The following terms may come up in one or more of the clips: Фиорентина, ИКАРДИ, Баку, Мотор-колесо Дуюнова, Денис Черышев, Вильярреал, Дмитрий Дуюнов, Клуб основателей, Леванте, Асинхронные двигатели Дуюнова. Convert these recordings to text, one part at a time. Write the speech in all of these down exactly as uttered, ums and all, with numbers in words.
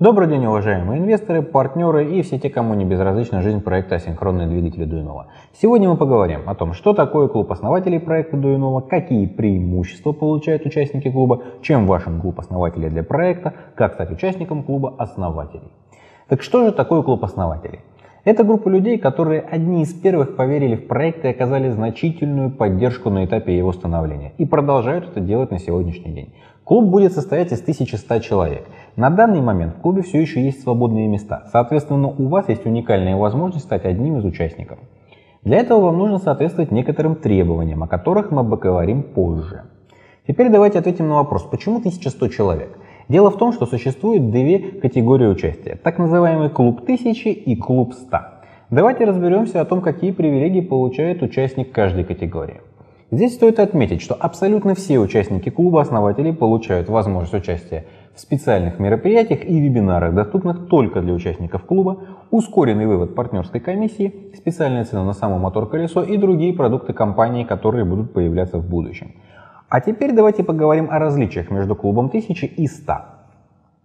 Добрый день, уважаемые инвесторы, партнеры и все те, кому не безразлична жизнь проекта «Асинхронные двигатели Дуюнова». Сегодня мы поговорим о том, что такое клуб основателей проекта Дуюнова, какие преимущества получают участники клуба, чем важен клуб основателей для проекта, как стать участником клуба основателей. Так что же такое клуб основателей? Это группа людей, которые одни из первых поверили в проект и оказали значительную поддержку на этапе его становления и продолжают это делать на сегодняшний день. Клуб будет состоять из тысячи ста человек. На данный момент в клубе все еще есть свободные места, соответственно, у вас есть уникальная возможность стать одним из участников. Для этого вам нужно соответствовать некоторым требованиям, о которых мы поговорим позже. Теперь давайте ответим на вопрос, почему тысяча сто человек? Дело в том, что существует две категории участия, так называемый клуб тысячи и клуб ста. Давайте разберемся о том, какие привилегии получает участник каждой категории. Здесь стоит отметить, что абсолютно все участники клуба основателей получают возможность участия в специальных мероприятиях и вебинарах, доступных только для участников клуба, ускоренный вывод партнерской комиссии, специальная цена на само мотор-колесо и другие продукты компании, которые будут появляться в будущем. А теперь давайте поговорим о различиях между клубом тысячи и ста.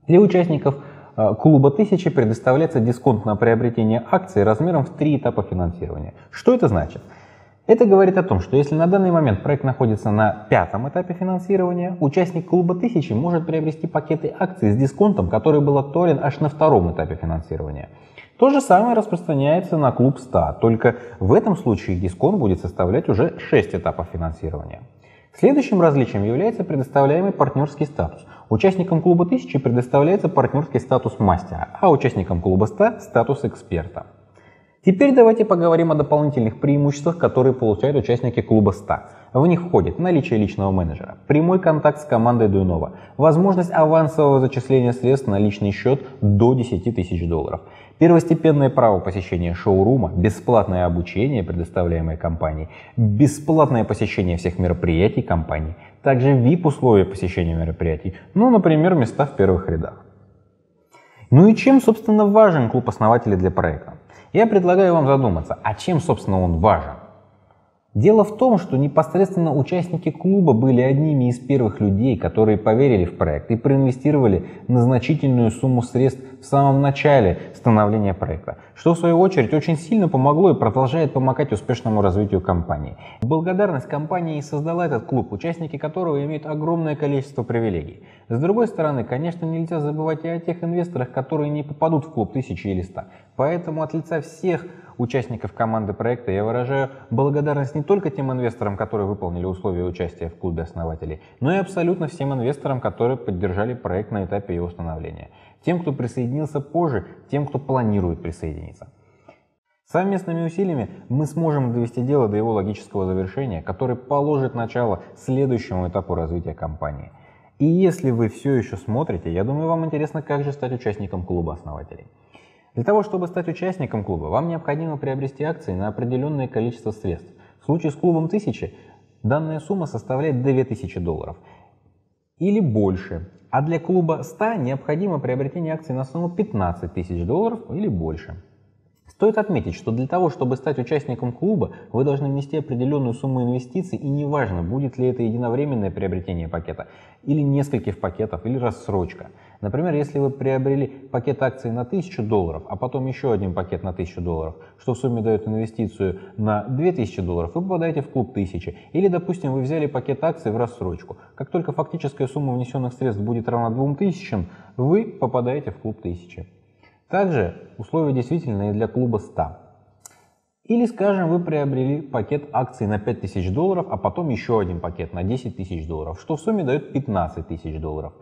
Для участников клуба тысячи предоставляется дисконт на приобретение акций размером в три этапа финансирования. Что это значит? Это говорит о том, что если на данный момент проект находится на пятом этапе финансирования, участник клуба тысячи может приобрести пакеты акций с дисконтом, который был актуален аж на втором этапе финансирования. То же самое распространяется на клуб ста, только в этом случае дисконт будет составлять уже шесть этапов финансирования. Следующим различием является предоставляемый партнерский статус. Участникам клуба тысячи предоставляется партнерский статус мастера, а участникам клуба ста – статус эксперта. Теперь давайте поговорим о дополнительных преимуществах, которые получают участники клуба ста. В них входит наличие личного менеджера, прямой контакт с командой Дуюнова, возможность авансового зачисления средств на личный счет до десяти тысяч долларов, первостепенное право посещения шоурума, бесплатное обучение, предоставляемое компанией, бесплатное посещение всех мероприятий компании, также ви ай пи-условия посещения мероприятий, ну, например, места в первых рядах. Ну и чем, собственно, важен клуб основателей для проекта? Я предлагаю вам задуматься, а чем, собственно, он важен? Дело в том, что непосредственно участники клуба были одними из первых людей, которые поверили в проект и проинвестировали на значительную сумму средств в самом начале становления проекта, что в свою очередь очень сильно помогло и продолжает помогать успешному развитию компании. Благодарность компании создала этот клуб, участники которого имеют огромное количество привилегий. С другой стороны, конечно, нельзя забывать и о тех инвесторах, которые не попадут в клуб тысячи или ста. Поэтому от лица всех участников команды проекта я выражаю благодарность не только тем инвесторам, которые выполнили условия участия в клубе основателей, но и абсолютно всем инвесторам, которые поддержали проект на этапе его становления, тем, кто присоединился позже, тем, кто планирует присоединиться. Совместными усилиями мы сможем довести дело до его логического завершения, который положит начало следующему этапу развития компании. И если вы все еще смотрите, я думаю, вам интересно, как же стать участником клуба основателей. Для того, чтобы стать участником клуба, вам необходимо приобрести акции на определенное количество средств. В случае с клубом тысячи данная сумма составляет две тысячи долларов или больше, а для клуба ста необходимо приобретение акций на сумму пятнадцать тысяч долларов или больше. Стоит отметить, что для того, чтобы стать участником клуба, вы должны внести определенную сумму инвестиций, и неважно, будет ли это единовременное приобретение пакета, или нескольких пакетов, или рассрочка. Например, если вы приобрели пакет акций на тысячу долларов, а потом еще один пакет на тысячу долларов, что в сумме дает инвестицию на две тысячи долларов, вы попадаете в клуб тысячи. Или, допустим, вы взяли пакет акций в рассрочку. Как только фактическая сумма внесенных средств будет равна двум тысячам, вы попадаете в клуб тысячи. Также условия действительные для клуба ста. Или, скажем, вы приобрели пакет акций на пять тысяч долларов, а потом еще один пакет на десять тысяч долларов, что в сумме дает пятнадцать тысяч долларов.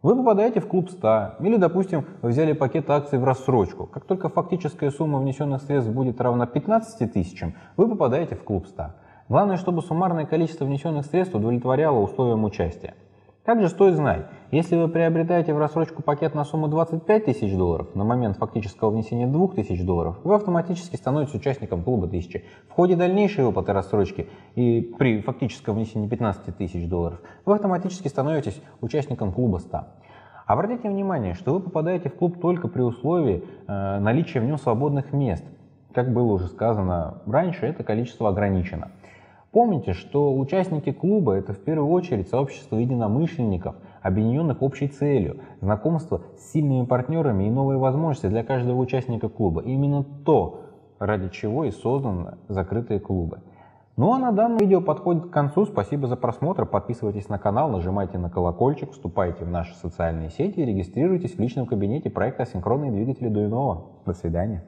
Вы попадаете в клуб ста. Или, допустим, вы взяли пакет акций в рассрочку. Как только фактическая сумма внесенных средств будет равна пятнадцати тысячам, вы попадаете в клуб ста. Главное, чтобы суммарное количество внесенных средств удовлетворяло условиям участия. Также стоит знать, если вы приобретаете в рассрочку пакет на сумму двадцать пять тысяч долларов, на момент фактического внесения двух тысяч долларов, вы автоматически становитесь участником клуба тысячи. В ходе дальнейшей выплаты рассрочки и при фактическом внесении пятнадцати тысяч долларов, вы автоматически становитесь участником клуба ста. Обратите внимание, что вы попадаете в клуб только при условии э, наличия в нем свободных мест. Как было уже сказано раньше, это количество ограничено. Помните, что участники клуба – это в первую очередь сообщество единомышленников, объединенных общей целью, знакомство с сильными партнерами и новые возможности для каждого участника клуба. Именно то, ради чего и созданы закрытые клубы. Ну а на данном видео подходит к концу. Спасибо за просмотр. Подписывайтесь на канал, нажимайте на колокольчик, вступайте в наши социальные сети и регистрируйтесь в личном кабинете проекта «Асинхронные двигатели Дуюнова». До свидания.